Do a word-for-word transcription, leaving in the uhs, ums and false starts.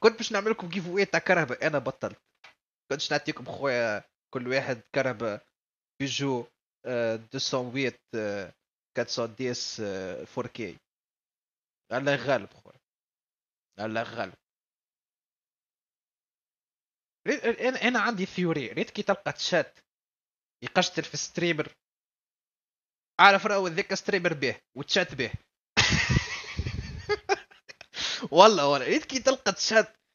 كنت باش نعمل لكم جيف واي تاع كرهبه، انا بطلت. كنتش نعطيكم خويا كل واحد كرهبه بيجو مئتين وثمانية أربعمية وعشرة فور كي. الله غالب خويا، الله غالب. انا عندي ثيوري، ريت كي تلقى تشات يقشتل في ستريمر، عارف راهو ذاك ستريمر به وتشات به. والله والله ريت كي تلقى تشات